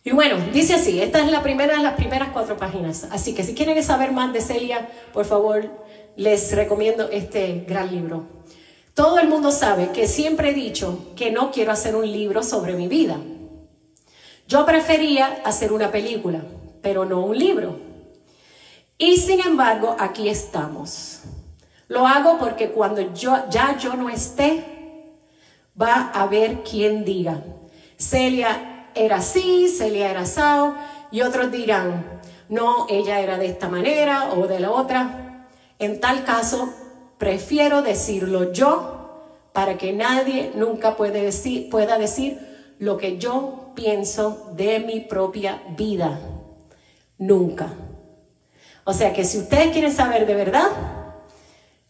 Y bueno, dice así, esta es la primera de las primeras 4 páginas. Así que si quieren saber más de Celia, por favor, les recomiendo este gran libro. Todo el mundo sabe que siempre he dicho que no quiero hacer un libro sobre mi vida. Yo prefería hacer una película, pero no un libro. Y sin embargo, aquí estamos. Lo hago porque cuando ya yo no esté, va a haber quien diga, Celia era así, Celia era sao, y otros dirán, no, ella era de esta manera o de la otra. En tal caso, prefiero decirlo yo, para que nadie nunca pueda decir lo que yo pienso de mi propia vida. Nunca. O sea que si ustedes quieren saber de verdad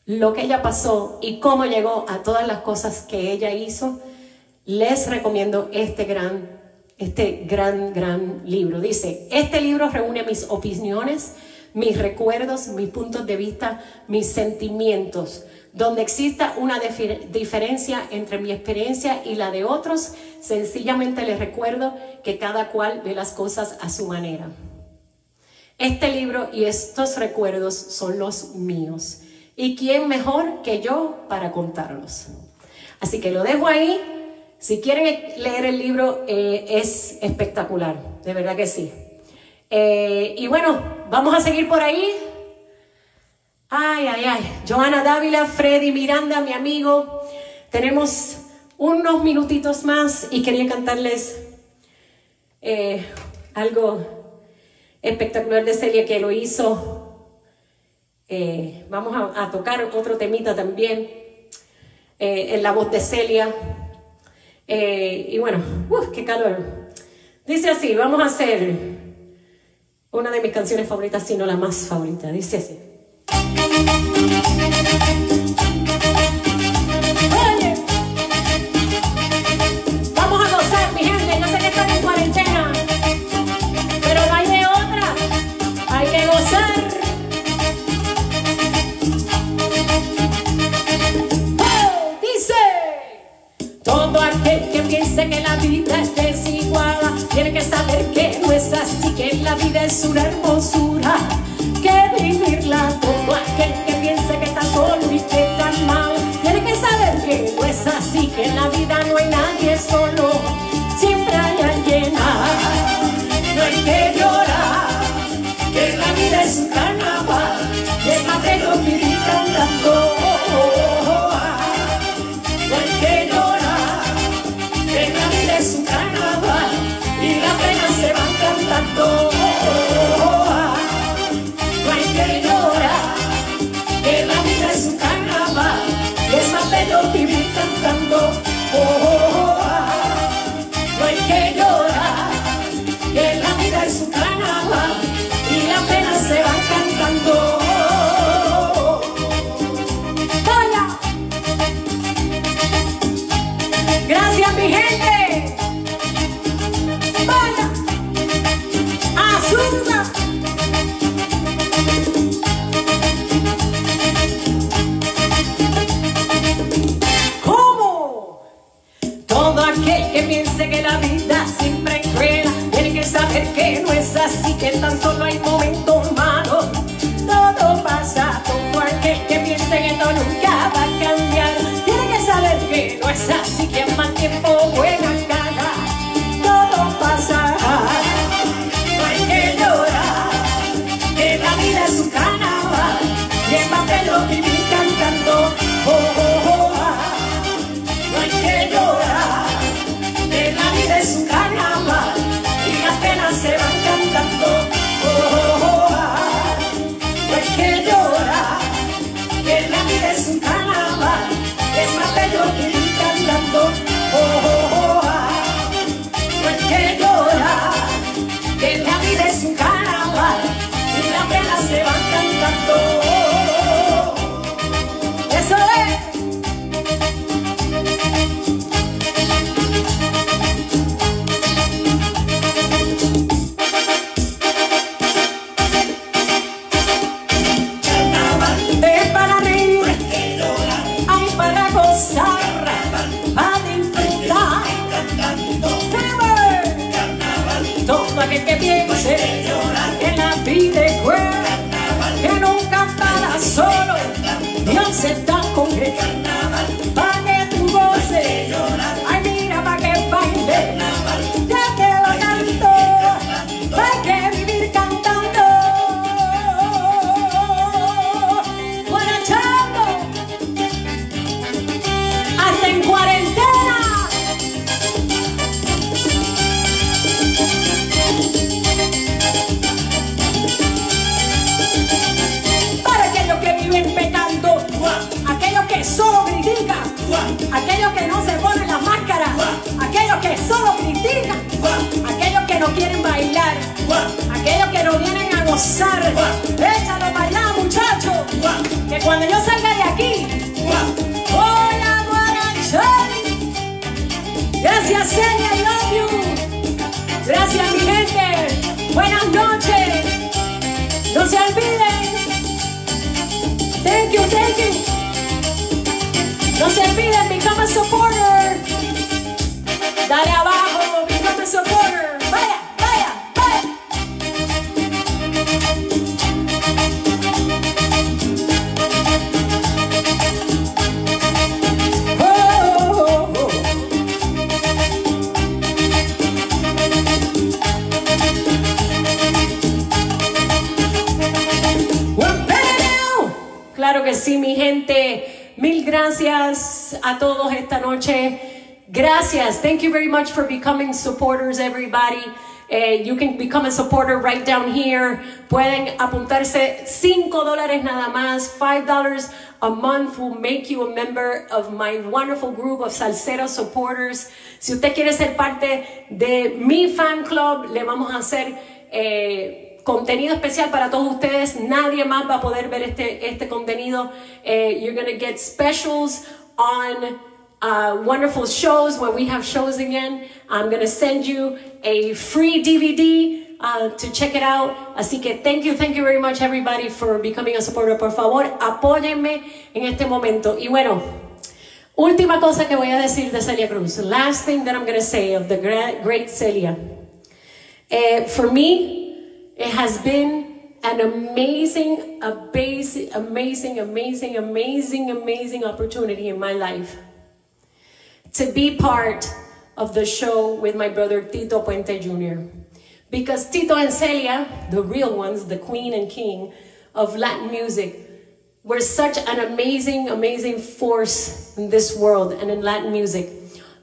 lo que ella pasó y cómo llegó a todas las cosas que ella hizo, les recomiendo este gran libro. Dice, este libro reúne mis opiniones, mis recuerdos, mis puntos de vista, mis sentimientos. Donde exista una diferencia entre mi experiencia y la de otros, sencillamente les recuerdo que cada cual ve las cosas a su manera. Este libro y estos recuerdos son los míos. ¿Y quién mejor que yo para contarlos? Así que lo dejo ahí. Si quieren leer el libro, es espectacular, de verdad que sí. Y bueno, vamos a seguir por ahí. Johanna Dávila, Freddy Miranda, mi amigo. Tenemos unos minutitos más y quería cantarles algo espectacular de Celia que lo hizo. Vamos a tocar otro temita también en la voz de Celia. Y bueno, qué calor. Dice así, vamos a hacer una de mis canciones favoritas, si no la más favorita. Dice así. ¡Oye! Vamos a gozar, mi gente. Yo sé que están en cuarentena, pero no hay de otra. Hay que gozar. Todo aquel que piense que la vida es desigual tiene que saber que no es así, que la vida es una hermosura, que vivirla. Todo aquel que piense que está solo y que está mal tiene que saber que no es así, que en la vida no hay nadie solo, siempre hay alguien. No hay que llorar, que la vida es un carnaval, de papel o vivir cantando. Es un carnaval y las penas se van cantando. Todo aquel que piense que la vida siempre es cruel tiene que saber que no es así, que tan solo hay momentos malos. Todo pasa, todo aquel que piense que esto nunca va a cambiar tiene que saber que no es así, que es mal tiempo buena cara. Todo pasa, no hay que llorar, que la vida es un carnaval y es más de lo que vivir cantando. Oh, oh. Es un carnaval y las penas se van cantando. Oh, oh, oh, ah. No hay que llorar, que la vida es un carnaval, es más bello que ir cantando. Oh, oh, oh, ah. No hay que llorar, que la vida es un carnaval y las penas se van cantando. Oh, oh, oh. Eso es. Que piense que la vida es cruel, que nunca estará solo, Dios está con él. Pa' que tú goces, ay mira, pa' que baile, ya que lo canto, pa' que vivir cantando. Guarachando, hasta en cuarentena. Solo critica, aquellos que no se ponen las máscaras, aquellos que solo critican, aquellos que no quieren bailar, aquellos que no vienen a gozar. Échalo para allá, muchachos, que cuando yo salga de aquí voy a guarachar. Gracias, Celia, I love you. Gracias, mi gente. Buenas noches. No se olviden. Thank you, thank you. No se olviden, become a supporter. Dale abajo, become a supporter. Vaya, vaya, vaya. Oh, oh, oh, oh. Claro que sí, mi gente. Mil gracias a todos esta noche. Gracias. Thank you very much for becoming supporters, everybody. You can become a supporter right down here. Pueden apuntarse $5 nada más. $5 a month will make you a member of my wonderful group of Salsero supporters. Si usted quiere ser parte de mi fan club, le vamos a hacer contenido especial para todos ustedes. Nadie más va a poder ver este contenido. You're going to get specials on wonderful shows when we have shows again. I'm going to send you a free DVD to check it out. Así que thank you very much everybody for becoming a supporter. Por favor, apóyenme en este momento. Y bueno, última cosa que voy a decir de Celia Cruz. Last thing that I'm going to say of the great Celia. For me, it has been an amazing opportunity in my life to be part of the show with my brother Tito Puente Jr. Because Tito and Celia, the real ones, the queen and king of Latin music, were such an amazing force in this world and in Latin music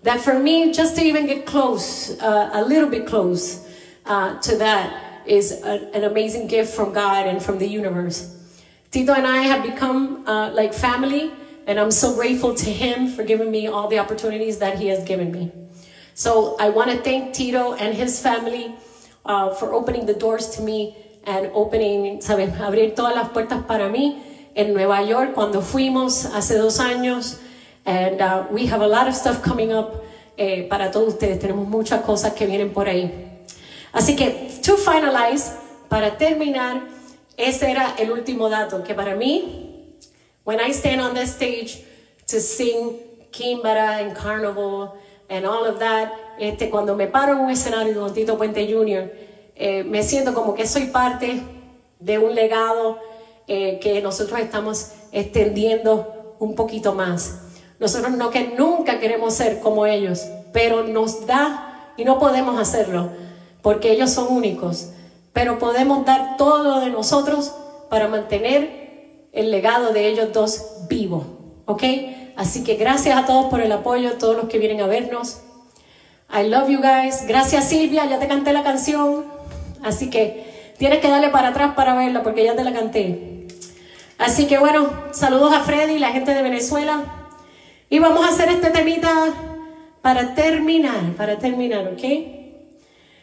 that for me, just to even get close, a little bit close to that, is an amazing gift from God and from the universe. Tito and I have become like family, and I'm so grateful to him for giving me all the opportunities that he has given me. So I want to thank Tito and his family for opening the doors to me and opening, ¿sabes? Abrir todas las puertas para mí en Nueva York cuando fuimos hace 2 años. And we have a lot of stuff coming up para todos ustedes. Tenemos muchas cosas que vienen por ahí. Así que, to finalize, para terminar, ese era el último dato, que para mí, when I stand on this stage to sing Kimbara and Carnival and all of that. Cuando me paro en un escenario con Tito Puente Jr., me siento como que soy parte de un legado que nosotros estamos extendiendo un poquito más. Nosotros no que nunca queremos ser como ellos, pero nos da y no podemos hacerlo porque ellos son únicos. Pero podemos dar todo de nosotros para mantener el legado de ellos dos vivo, ¿ok? Así que gracias a todos por el apoyo, a todos los que vienen a vernos. I love you guys. Gracias, Silvia, ya te canté la canción, así que tienes que darle para atrás para verla porque ya te la canté. Así que bueno, saludos a Freddy y la gente de Venezuela. Y vamos a hacer este temita para terminar, ¿ok?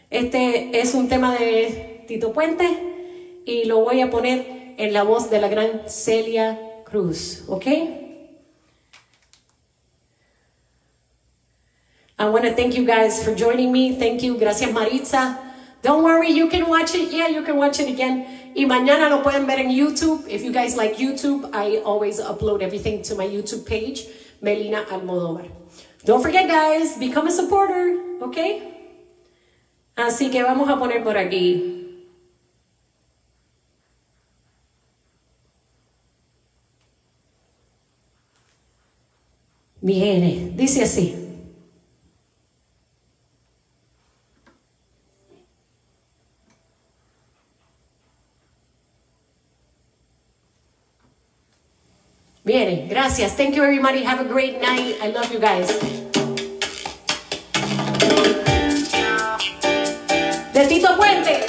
Este es un tema de Tito Puente y lo voy a poner en la voz de la gran Celia Cruz, ¿ok? I want to thank you guys for joining me. Thank you. Gracias, Maritza. Don't worry, you can watch it. Yeah, you can watch it again. Y mañana lo pueden ver en YouTube. If you guys like YouTube, I always upload everything to my YouTube page, Melina Almodóvar. Don't forget, guys, become a supporter, okay? Así que vamos a poner por aquí. Viene, dice así. Viene, gracias. Thank you, everybody. Have a great night. I love you guys. De Tito Puente.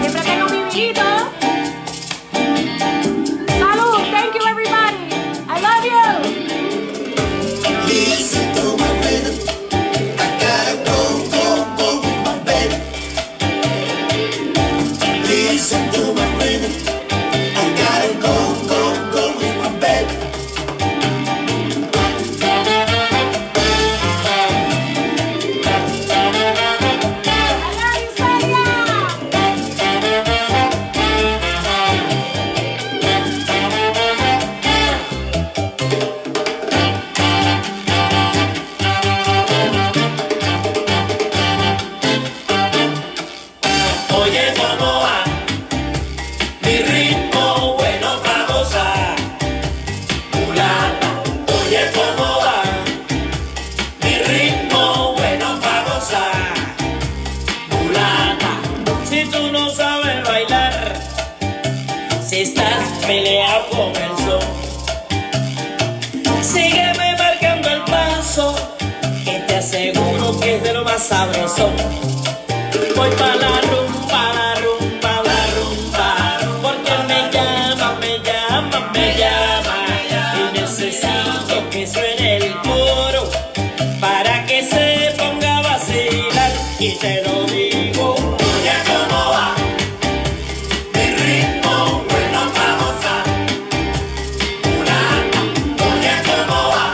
Siempre tengo mi amiguito. Salud. Thank you, everybody. I love you. Listen to my rhythm. I gotta go, go, go with my baby. Listen to my rhythm. Sabroso, voy para la rumba, la rumba, la rumba, porque me llama, me llama, me llama, y necesito que suene el coro para que se ponga a vacilar, y te lo digo, oye, ¿cómo va? Mi ritmo bueno para gozar, mulata, oye, ¿cómo va?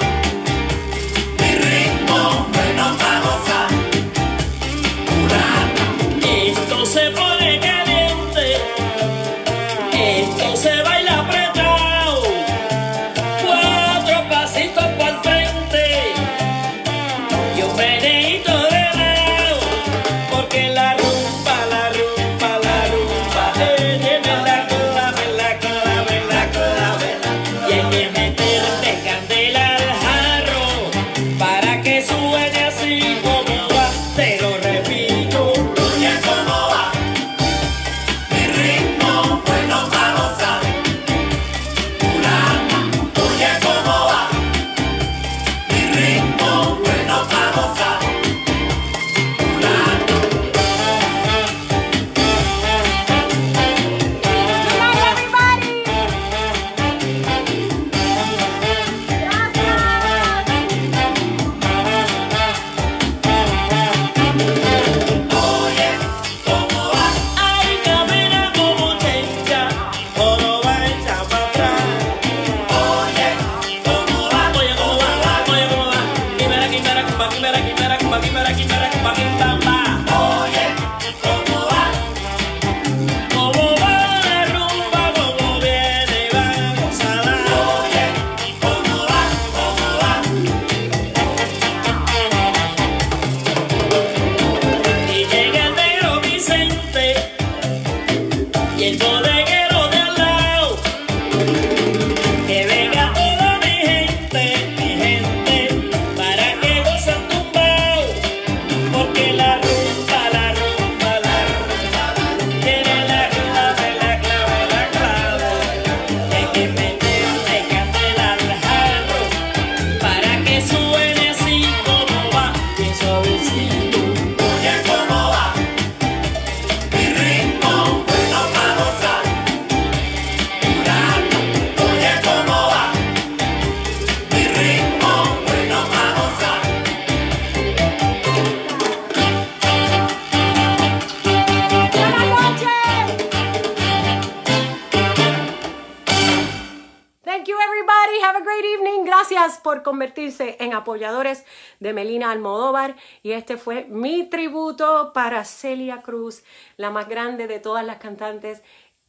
Mi ritmo bueno para gozar. Se pone caliente, esto se baila apretado, cuatro pasitos para el frente y un meneíto de lado, porque la rumba, la rumba, la rumba te llena la cola, la cola, la cola, y hay que meterle candela al jarro para que suene así como va, te lo repito. everybody. Have a great evening. Gracias por convertirse en apoyadores de Melina Almodóvar. Y este fue mi tributo para Celia Cruz, la más grande de todas las cantantes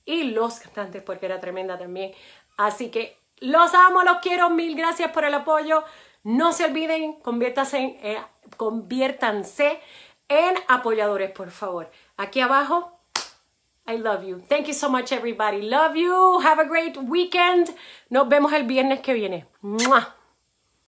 y los cantantes, porque era tremenda también. Así que los amo, los quiero. Mil gracias por el apoyo. No se olviden, conviértanse en apoyadores, por favor. Aquí abajo. I love you. Thank you so much, everybody. Love you. Have a great weekend. Nos vemos el viernes que viene. ¡Mua!